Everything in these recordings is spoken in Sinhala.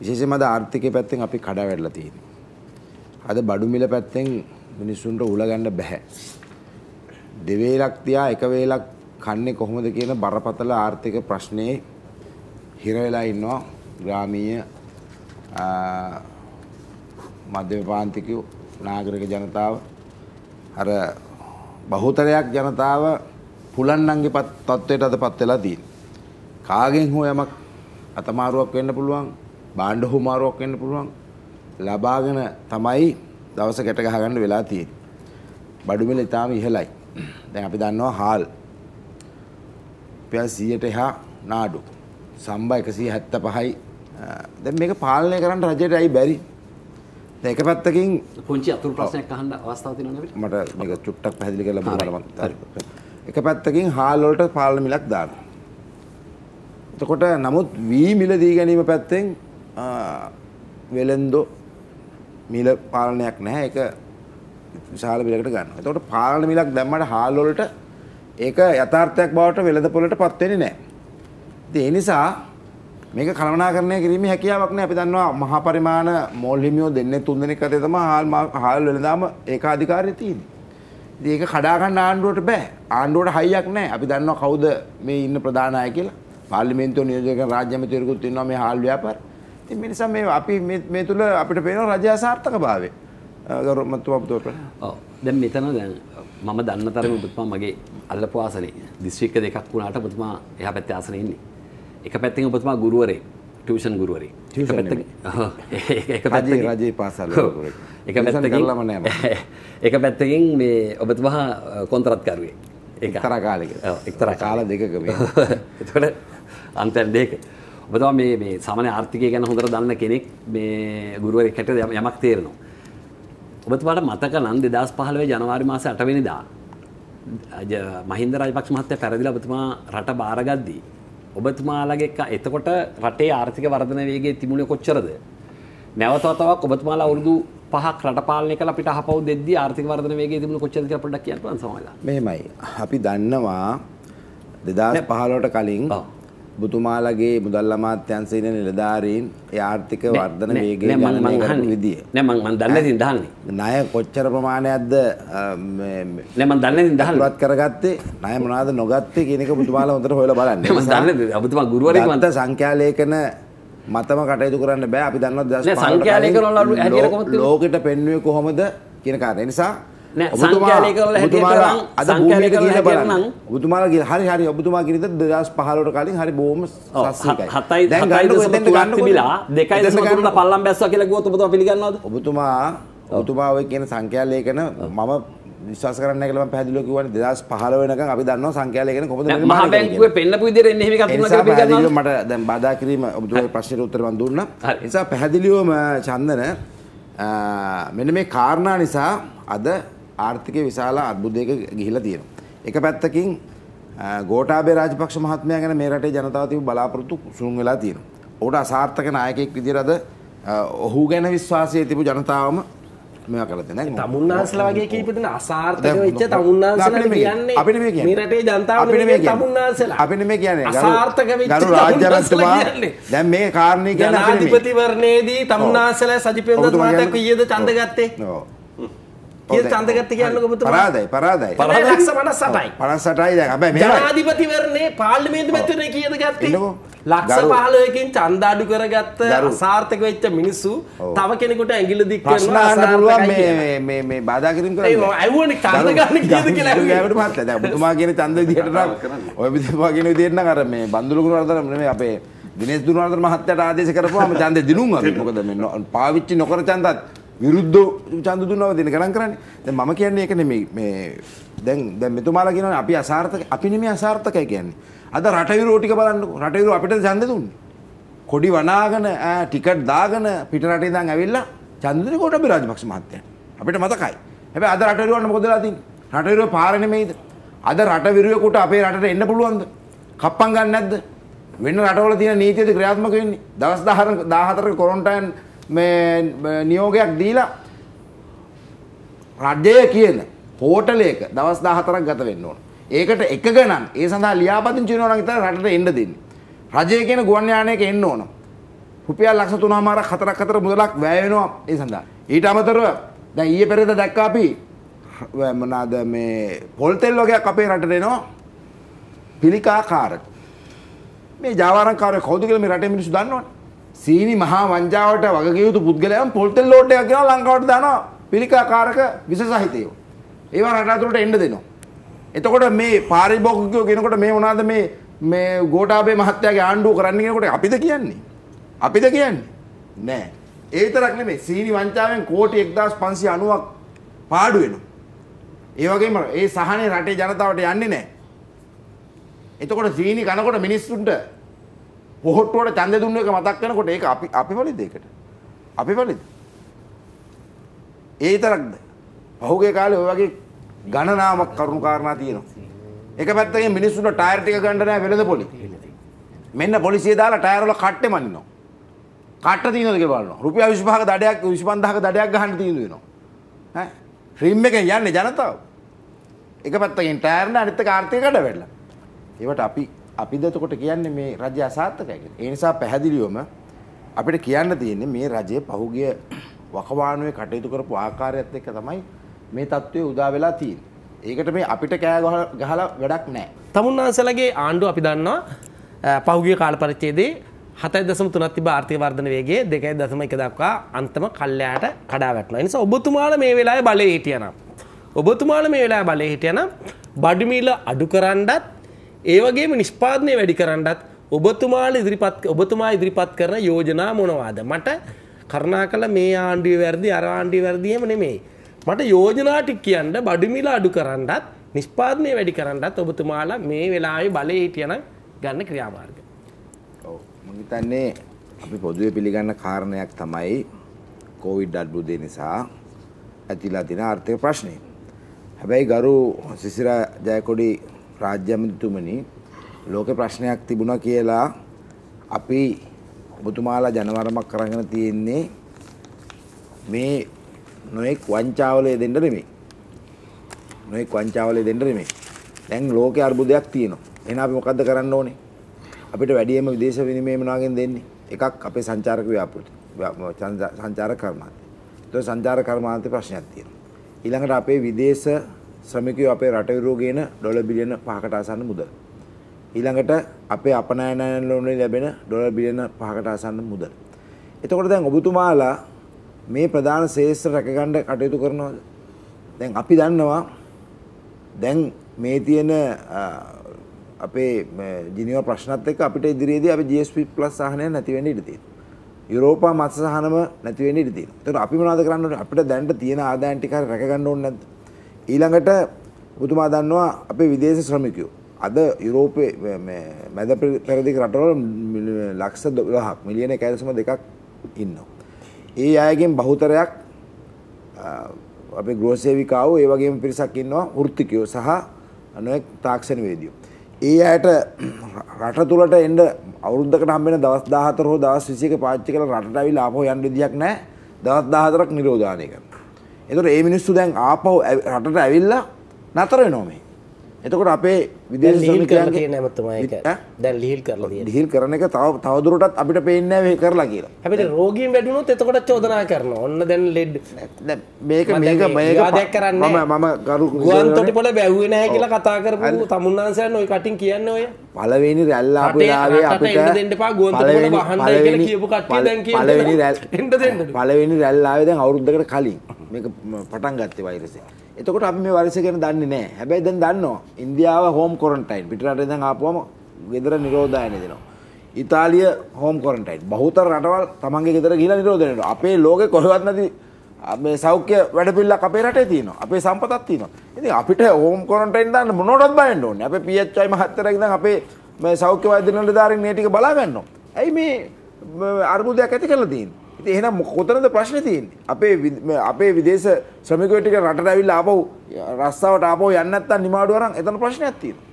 विशेष अद आर्थिक पैत्ते अभी खड़ावेल तीन अद बड़मील पैत्ते मिनुन उलगंड बेह दिवेलक्तिया एकवेल खाने कोहमद की बरपतल आर्थिक प्रश्ने हिरेला इन्नो ग्रामीय मध्य प्रांतिक नागरिक जनताव अर बहुतरयाक जनताव फुलन्नंगे तत्त्वයට අද පත් වෙලා තියෙන. කාගෙන් හෝ යමක් අතමාරුවක් වෙන්න පුළුවන්, බාණ්ඩ හුමාරුවක් වෙන්න පුළුවන්. ලබාගෙන තමයි දවස ගැට ගහ ගන්න වෙලා තියෙන්නේ. බඩු මිල ඊටාම ඉහළයි. දැන් අපි දන්නවා හාල් රුපියල් 100ට එහා නාඩු. සම්බා 175යි. දැන් මේක පාලනය කරන්න රජයට ඇයි බැරි? දැන් එක පැත්තකින් පුංචි අතුරු ප්‍රශ්නයක් අහන්න අවස්ථාවක් තියෙනවා නේද? මට මේක චුට්ටක් පැහැදිලි කරලා බලන්න හරි. एक पैत्तकिन हाल वोल्ट पाल मिलक दान इतकोट नमुत वी मिल दीगनी पैत्ते वेलेंदो मिल पालने एक विशाल मिलकट गान इतकोट पालन मिलक दम्मट हाल वोल्ट एक यथार्थक बावट वेलेंद पोलट पत्ते ने देनी सा मेक खलवना करने के लिए मैं क्या अपने अभी दान महापरिमाण मौलिमियों देने तुंदने करते तमा हाल वेलेंदाम एकाधिकार तीन ඒක කඩා ගන්න ආණ්ඩුවට බෑ. ආණ්ඩුවට හයියක් නැහැ. අපි දන්නවා කවුද මේ ඉන්න ප්‍රධාන අය කියලා. පාර්ලිමේන්තුවේ නියෝජක රාජ්‍ය ඇමතිවරයෙකුත් ඉන්නවා මේ හාල් ව්‍යාපාර. ඉතින් මේ නිසා මේ අපි මේ තුල අපිට පේනවා රජය අසාර්ථකභාවය. ගෞරවමත්ව අප දොරපල. ඔව්. දැන් මෙතන දැන් මම දන්න තරම ඔබතුමා මගේ අල්ලපු ආසනේ දිස්ත්‍රික්ක දෙකක් වුණාට ඔබතුමා එහා පැත්තේ ආසනේ ඉන්නේ. එක පැත්තකින් ඔබතුමා ගුරුවරයෙක්, ටියුෂන් ගුරුවරයෙක්. එක පැත්තකින් එක පැත්තකින් රජයේ පාසල් ගුරුවරයෙක්. එක පැත්තකින් ළම නෑ මම. एक पैत्तकिन मे ඔබතුමා කොන්ත්‍රාත්කරුවෙක්. එක්තරා කාලයක. ඔව් එක්තරා කාල දෙකක මේ. එතකොට අන්තයන් දෙක. ඔබතුමා මේ සාමාන්‍ය ආර්ථිකය ගැන හොඳට දන්න කෙනෙක් මේ ගුරුවරයෙක් හැටියට යමක් තේරෙනවා. ඔබතුමාට මතක නම් 2015 ජනවාරි මාසේ 8 වෙනිදා මහින්ද රාජපක්ෂ මහත්තයා පැරදිලා ඔබතුමා රට බාරගද්දී ඔබතුමාලගේ එතකොට රටේ ආර්ථික වර්ධන වේගය තිබුණේ කොච්චරද? නැවතවතාවක් ඔබතුමාලා වරුදු පහක් රට පාලනය කළ අපිට අහපව් දෙද්දී ආර්ථික වර්ධන වේගය තිබුණ කොච්චරද කියලා පොඩ්ඩක් කියන්න පුළුවන් සමහරලා. මෙහෙමයි. අපි දන්නවා 2015ට කලින් බුතුමාලගේ මුදල් අමාත්‍යාංශයේ ඉන්න නිලධාරීන් ඒ ආර්ථික වර්ධන වේගය ගණනය කරන විදිය. නෑ මම දන්නේ නැතිනම් දහන්නේ. ණය කොච්චර ප්‍රමාණයක්ද මේ නෑ මම දන්නේ නැතිනම් දහන්නේ. පුරත් කරගත්තේ ණය මොනවාද නොගත්තේ කියන එක බුතුමාලා හොඳට හොයලා බලන්න. මම දන්නේ නැහැ. ඔබතුමා ගුරුවරයෙක් මන්ත සංඛ්‍යා ලේඛන मतम कटयु बै अभी लोकट पेन्वे कोहमद संख्या लेखन मम විශ්වාස කරන්න නැහැ කියලා මම පැහැදිලිව කිව්වනේ 2015 වෙනකන් අපි දන්නවා සංඛ්‍යා ලේඛන කොහොමද නිර්මාණය වෙන්නේ. මහා බැංකුවේ පෙන්නපු විදිහට එන්නේ එහෙම එකක් තිබුණා කියලා අපි දන්නවා. මට දැන් බාධා කිරීම ඔබතුමාගේ ප්‍රශ්නෙට උත්තර මම දුන්නා. ඒ නිසා පැහැදිලිවම චන්දන මෙන්න මේ කාරණා නිසා අද ආර්ථිකයේ විශාල අර්බුදයක ගිහිලා තියෙනවා. එක පැත්තකින් ගෝඨාභය රාජපක්ෂ මහත්මයා ගැන මේ රටේ ජනතාව තිබු බලාපොරොත්තු සුන් වෙලා තියෙනවා. ඔහුට අසාර්ථක නායකයෙක් විදිහට අද ඔහු ගැන විශ්වාසය තිබු ජනතාවම बंधुरा दिनेश दुर्वर्धन महत्याट आदेश चंदे दिनूंगा पाविच्ची नौकर चंदा विरुद्ध चांद दिन गण करें मम के तुम्हारा कि अभी असार्थक अभी मैं असार्थक है कि अद रटवीर ओटिक बल्कि रटवीर अभी चंदे को वनागन टिकट दागन पीट राटे दांग अभी चंदे को राजपक्ष महत्या अभी मत का अभी अद रटवीर मोदी रटवीर पारने में अद रटवीर कूट अभी रट एंड पुल कपंग विन रटवल तीन नीति क्रियात्मक दस दाहतर क्वारंटाइन මේ නියෝගයක් දීලා රජය කියන පෝටලයක දවස් 14ක් ගත වෙන්න ඕන. ඒකට එක ගණන් ඒ සඳහා ලියාපදිංචි වෙනවා නම් ඉතින් රටට එන්න දෙන්නේ. රජය කියන ගුවන් යානයක එන්න ඕන. රුපියල් ලක්ෂ 3මාරක් 4ක් අතර මුදලක් වැය වෙනවා ඒ සඳහා. ඊට අමතරව දැන් ඊයේ පෙරේද දැක්කා අපි මොනවාද මේ පොල් තෙල් වර්ගයක් අපේ රටට එනවා පිළිකාකාර. මේ ජාවාරම්කාරය කවුද කියලා මේ රටේ මිනිස්සු දන්නවනේ. සීනි මහා වංජාවට වගකීම් යුතු පුද්ගලයන් පොල් තෙල් ලෝඩ් එකක් ගෙනලා ලංකාවට දානවා පිළිකාකාරක විස සහිතයෝ. ඒවා රට ඇතුළට එන්න දෙනවා. එතකොට මේ පාරිභෝගිකයෝ කියනකොට මේ මොනවාද මේ මේ ගෝඨාභය මහත්තයාගේ ආණ්ඩුව කරන්න කියනකොට අපිද කියන්නේ නෑ. ඒ විතරක් නෙමෙයි සීනි වංචාවෙන් කෝටි 1590ක් පාඩු වෙනවා. ඒ වගේම ඒ සහනේ රටේ ජනතාවට යන්නේ නෑ. එතකොට සීනි කනකොට මිනිස්සුන්ට පොහොට්ටුවට ඡන්දය දුන්න එක මතක් කරනකොට ඒක අපි වලිද ඒකට? අපි වලිද? ඒ විතරක්ද? පහුගිය කාලේ ඔය වගේ ගණනාවක් කරුණු කාරණා තියෙනවා. එක පැත්තකින් මිනිස්සුන්ට ටයර් ටික ගන්න නැහැ වෙළඳ පොලි. මෙන්න පොලිසිය දාලා ටයර් වල කට්ටේ මනිනවා. කට්ට තියෙනවද කියලා බලනවා. රුපියල් 25ක දඩයක් 25000ක දඩයක් ගහන්න තියෙනු වෙනවා. ඈ ෆ්‍රීම් එකෙන් යන්නේ ජනතාව. එක පැත්තකින් ටයර් නේ අනිත් එක ආර්ථික කඩ වැටලා. ඒවට අපිද එතකොට කියන්නේ මේ රජය අසාර්ථකයි කියලා. ඒ නිසා පැහැදිලිවම අපිට කියන්න තියෙන්නේ මේ රජයේ පහුගිය වකවානුවේ කටයුතු කරපු ආකාරයත් එක්ක තමයි මේ தત્ත්වය උදා වෙලා තියෙන්නේ. ඒකට මේ අපිට කෑ ගහලා වැඩක් නැහැ. තමුන්නාන්සලගේ ආණ්ඩුව අපි දන්නවා පහුගිය කාල පරිච්ඡේදයේ 7.3ක් තිබ්බ ආර්ථික වර්ධන වේගය 2.1 දක්වා අන්තිම කල්යයට කඩා වැටුණා. ඒ නිසා ඔබතුමාලා මේ වෙලාවේ බලේ හිටියනම් බඩු මිල අඩු කරන්නත් ඒ වගේම නිෂ්පාදනය වැඩි කරන්නත් ඔබතුමා ඉදිරිපත් කරන යෝජනා මොනවාද? මට කරුණාකරලා මේ ආණ්ඩුවේ වැඩි අර ආණ්ඩුවේ වැඩි එහෙම නෙමෙයි. මට යෝජනා ටික කියන්න බඩු මිල අඩු කරන්නත් නිෂ්පාදනය වැඩි කරන්නත් ඔබතුමාලා මේ වෙලාවේ බලේ හිටියනම් ගන්න ක්‍රියාමාර්ග. ඔව් මම හිතන්නේ අපි පොදුවේ පිළිගන්න කාරණයක් තමයි කොවිඩ් අර්බුදය නිසා ඇතිලා තියෙන ආර්ථික ප්‍රශ්නේ. හැබැයි ගරු සිසිරා ජයකොඩි රාජ්‍යමතුමනි ලෝක ප්‍රශ්නයක් තිබුණා කියලා අපි ඔබතුමාලා ජනවරමක් කරගෙන තියෙන්නේ මේ නොඑක් වංචාවලේ දෙන්න නෙමෙයි. දැන් ලෝකේ අර්බුදයක් තියෙනවා. එහෙනම් අපි මොකද්ද කරන්න ඕනේ? අපිට වැඩිම විදේශ විනිමය මොනවාගෙන් දෙන්නේ? එකක් අපේ සංචාරක ව්‍යාපෘති. සංචාරක කර්මාන්තය. ඒක සංචාරක කර්මාන්තේ ප්‍රශ්නයක් තියෙනවා. ඊළඟට අපේ විදේශ ශ්‍රමිකයෝ අපේ රට විරෝගේන ඩොලර් බිලියන 5කට ආසන්න මුදල්. ඊළඟට අපේ අපනයනයන් ලෝණේ ලැබෙන ඩොලර් බිලියන 5කට ආසන්න මුදල්. එතකොට දැන් ඔබතුමාලා මේ ප්‍රධාන ශේෂ්ත්‍ර රැකගන්න කටයුතු කරනවද? දැන් අපි දන්නවා දැන් මේ තියෙන අපේ ජිනීවා ප්‍රශ්නත් එක්ක අපිට ඉදිරියේදී අපි GSP+ සහනය නැති වෙන්න ඉඩ තියෙනවා. යුරෝපා මත්ස්‍ය සහනම නැති වෙන්න ඉඩ තියෙනවා. එතකොට අපි මොනවද කරන්න ඕනේ? අපිට දැනට තියෙන ආදායම් ටික හරියට රැකගන්න ඕනේ නැද්ද? ඊළඟට ඔබතුමා දන්නවා අපේ විදේශ ශ්‍රමිකයෝ අද යුරෝපයේ මැද පෙරදිග රටවල ලක්ෂ 12ක් මිලියන 1.2ක් ඉන්නවා. ඒ අයගෙන් බහුතරයක් අපේ ගෘහ සේවිකාවෝ ඒ වගේම පිරිසක් ඉන්නවා වෘත්තිකයෝ සහ අනෙක් තාක්ෂණවේදියෝ. ඒ අයට රට තුලට එන්න අවුරුද්දකට හම්බෙන දවස් 14 හෝ දවස් 20ක පාවිච්චි කරලා රටට ආවිලා ආපහු යන්න විදියක් නැහැ. දවස් 14ක් නිරෝධානය කරනවා. එතකොට මේ මිනිස්සු දැන් ආපහු රටට ඇවිල්ලා නතර වෙනවා මේ. එතකොට අපේ විදේශ ශ්‍රමිකයන්ගේ නම තමයි ඒක. දැන් ලිහිල් කරලා තියෙනවා. ලිහිල් කරන එක තව දුරටත් අපිට පේන්නේ නැහැ මේ කරලා කියලා. හැබැයි රෝගීන් වැඩි වුණොත් එතකොට චෝදනා කරනවා. ඔන්න දැන් ලෙඩ් දැන් මේක වාදයක් කරන්නේ. මම ගරු ගුවන් තොටිපොළ වැව්වේ නැහැ කියලා කතා කරපු තමුන්නාන්සයන් ඔය කටින් කියන්නේ ඔය. පළවෙනි රැල්ල අපේ ආවේ අපිට රට දෙන්න එපා ගුවන් තොටිපොළ වහන්නයි කියලා කියපු කට්ටිය දැන් කියන්නේ. පළවෙනි රැල්ල ආවේ දැන් අවුරුද්දකට කලින්. මේක පටන් ගත්තේ වෛරසය. එතකොට අපි මේ වෛරසය ගැන දන්නේ නැහැ. හැබැයි දැන් දන්නවා. ඉන්දියාව හෝම් ක්වොරන්ටයින්. පිටරටෙන් දැන් ආපුවම ගෙදර නිරෝධායනය දෙනවා. ඉතාලිය හෝම් ක්වොරන්ටයින්. බහුතර රටවල් තමන්ගේ ගෙදර ගිහිලා නිරෝධායනය දෙනවා. අපේ ලෝකේ කොහෙවත් නැති මේ සෞඛ්‍ය වැඩපිළිවෙලක් අපේ රටේ තියෙනවා. අපේ සම්පතක් තියෙනවා. ඉතින් අපිට හෝම් ක්වොරන්ටයින් දාන්න මොනවටවත් බය වෙන්න ඕනේ. අපේ PHI මහත්තයාගෙන් දැන් අපේ මේ සෞඛ්‍ය වෛද්‍ය නිලධාරීන් මේ ටික බලා ගන්නවා. ඇයි මේ අර්බුදයක් ඇති කරලා තියෙන්නේ? ඉතින් එහෙනම් කොතනද ප්‍රශ්නේ තියෙන්නේ? අපේ විදේශ ශ්‍රමිකයෝ ටික රටට ඇවිල්ලා ආපහු රස්සාවට ආපහු යන්න නැත්තම් නිමාඩු අරන් එතන ප්‍රශ්නයක් තියෙනවා.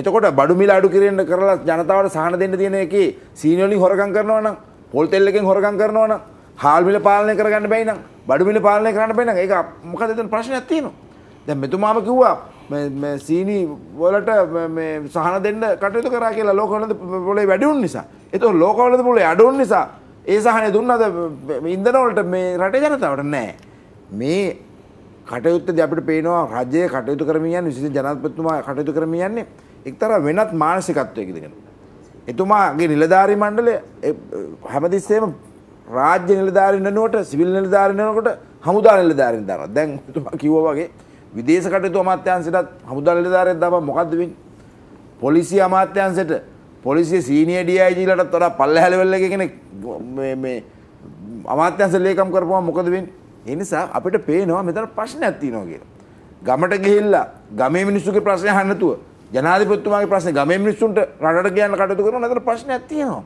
එතකොට බඩු මිල අඩු කිරීම කරලා ජනතාවට සහන දෙන්න තියෙන එකේ සීනි වලින් හොරගම් කරනවා නම්, පොල් තෙල් එකෙන් හොරගම් කරනවා නම්, හාල් මිල පාලනය කරගන්න බැයි නම්, බඩු මිල පාලනය කරන්න බැයි නම් ඒක මොකද එතන ප්‍රශ්නයක් තියෙනවා. දැන් මෙතුමාම කිව්වා මේ සීනි වලට මේ සහන දෙන්න කටයුතු කරා කියලා ලෝකවලද පොලේ වැඩි වුණ නිසා. ඒතකොට ලෝකවලද පොලේ අඩු වුණ නිසා ඒ සහනේ දුන්නද ඉන්ධනවලට මේ රටේ ජනතාවට නෑ. මේ කටයුත්තදී අපිට පේනවා රජයේ කටයුතු කරමින් යන විශේෂ ජනාධිපතිතුමා කටයුතු කරමින් යන්නේ එක්තරා වෙනත් මානසිකත්වයක ඉඳගෙන. එතුමාගේ නිලධාරී මණ්ඩලය හැමතිස්සෙම රාජ්‍ය නිලධාරීන් වෙනුවට සිවිල් නිලධාරීන් වෙනකොට හමුදා නිලධාරීන් දානවා. දැන් එතුමා කිව්වා වගේ විදේශ කටයුතු අමාත්‍යාංශයටත් හමුදා නිලධාරියෙක් දාපන් මොකද්ද වෙන්නේ? පොලිසිය අමාත්‍යාංශයට පොලිසිය සීනියර් DIG ලටත් වඩා පල්ලහැල වෙල්ල එක කෙනෙක් මේ අමාත්‍යාංශ ලේකම් කරපුවා මොකද වෙන්නේ? ඒ නිසා අපිට පේනවා මෙතන ප්‍රශ්නයක් තියෙනවා කියලා. ගමට ගිහිල්ලා ගමේ මිනිස්සුගේ ප්‍රශ්න අහන්න නැතුව ජනාධිපතිතුමාගේ ප්‍රශ්න ගමේ මිනිස්සුන්ට රටට කියන්න කටයුතු කරනවා නැතර ප්‍රශ්නයක් තියෙනවා.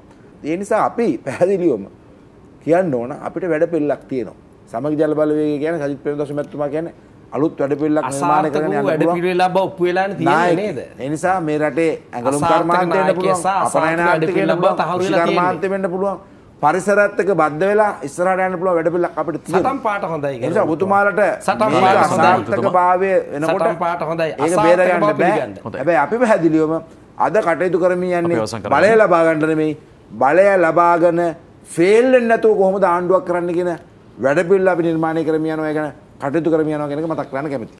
ඒ නිසා අපි පැහැදිලිවම කියන්න ඕන අපිට වැඩපිළිවෙලක් තියෙනවා. සමගි ජල බලවේගය කියන්නේ සජිත් ප්‍රේමදාස මහත්මයා කියන්නේ අලුත් වැඩපිළිවෙලක් නිර්මාණය කරන්න යනවා. වැඩපිළිවෙලා බව ඔප්පු වෙලා තියෙන්නේ නේද? ඒ නිසා මේ රටේ ඇඟලුම් කර්මාන්තය වෙන්න පුළුවන්. අපරායන වැඩපිළිවෙල බව තහවුරු වෙලා තියෙනවා. කර්මාන්තය වෙන්න පුළුවන්. පරිසරත්ක බද්ධ වෙලා ඉස්සරහට යන්න පුළුවන් වැඩපිළිවෙලක් අපිට තියෙනවා. සතම් පාට හොඳයි කියලා. ඒ නිසා ඔබතුමාලට සතම් පාට හොඳයි. සතම් භාවය වෙනකොට සතම් පාට හොඳයි. ඒක බේර ගන්න බෑ. හැබැයි අපි පැහැදිලිවම අද කටයුතු කරමින් යන්නේ බලය ලබා ගන්න නෙමෙයි. බලය ලබාගෙන ෆේල් වෙන්නේ නැතුව කොහොමද ආණ්ඩුවක් කරන්න කියන වැඩපිළිවෙල අපි නිර්මාණය කරමින් යනවා. ඒක කටයුතු කරමින් යනවා කියන එක මතක් කරගන්න කැමතියි.